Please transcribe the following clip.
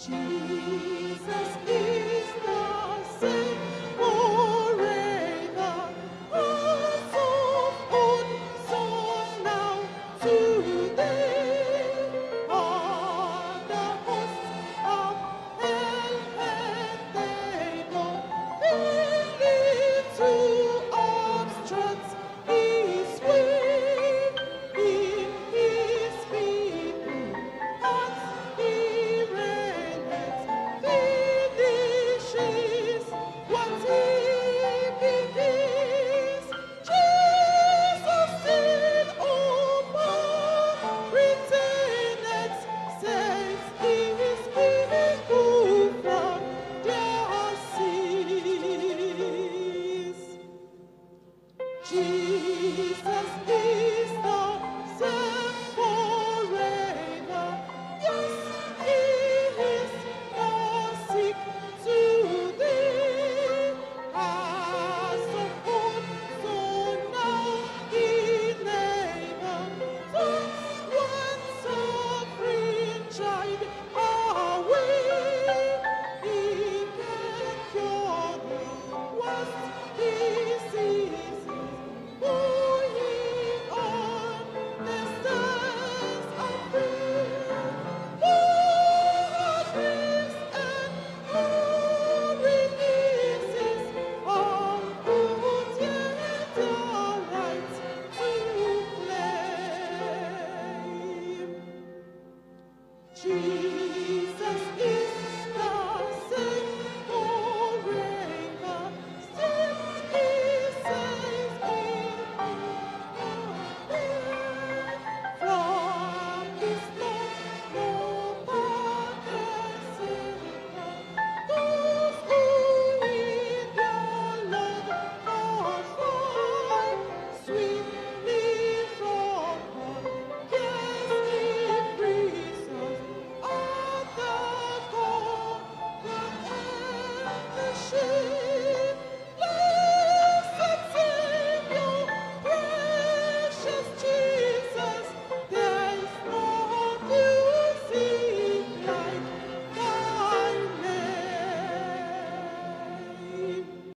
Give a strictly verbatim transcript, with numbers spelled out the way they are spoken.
Jesus is